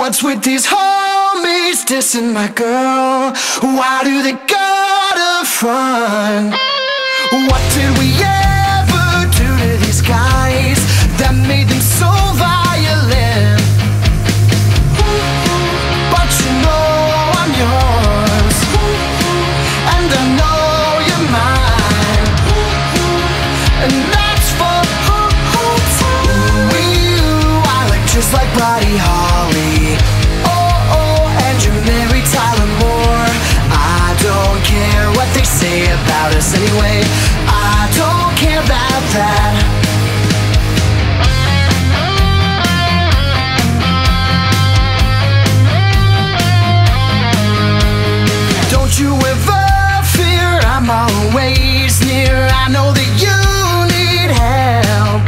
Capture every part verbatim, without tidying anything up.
What's with these homies dissing my girl? Why do they gotta front? What did we ever do to these guys that made them so violent? But you know I'm yours, and I know you're mine, and that's for you. I look just like Buddy Holly. Say about us anyway, I don't care about that. Don't you ever fear, I'm always near. I know that you need help.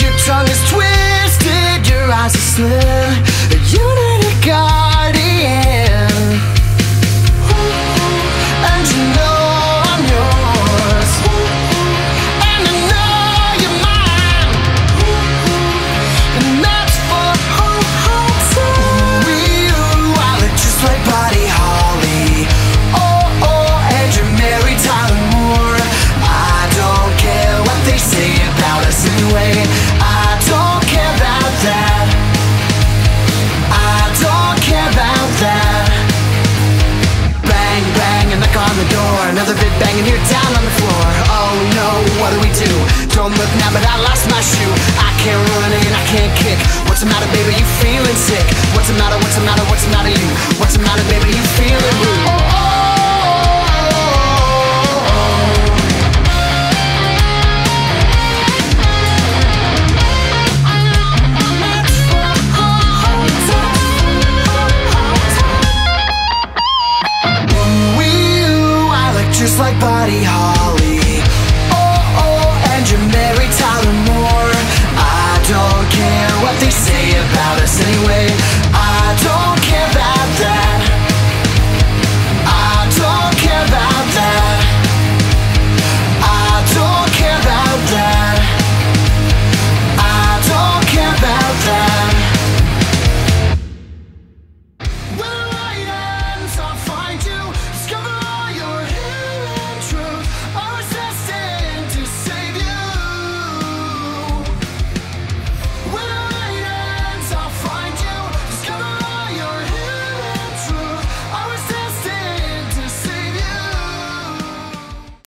Your tongue is twisted, your eyes are slim. You need a guardian, and you know banging here down on the floor. Oh no, what do we do? Don't look now, but I lost my shoe. I can't run and I can't kick. What's the matter, baby? You feeling sick?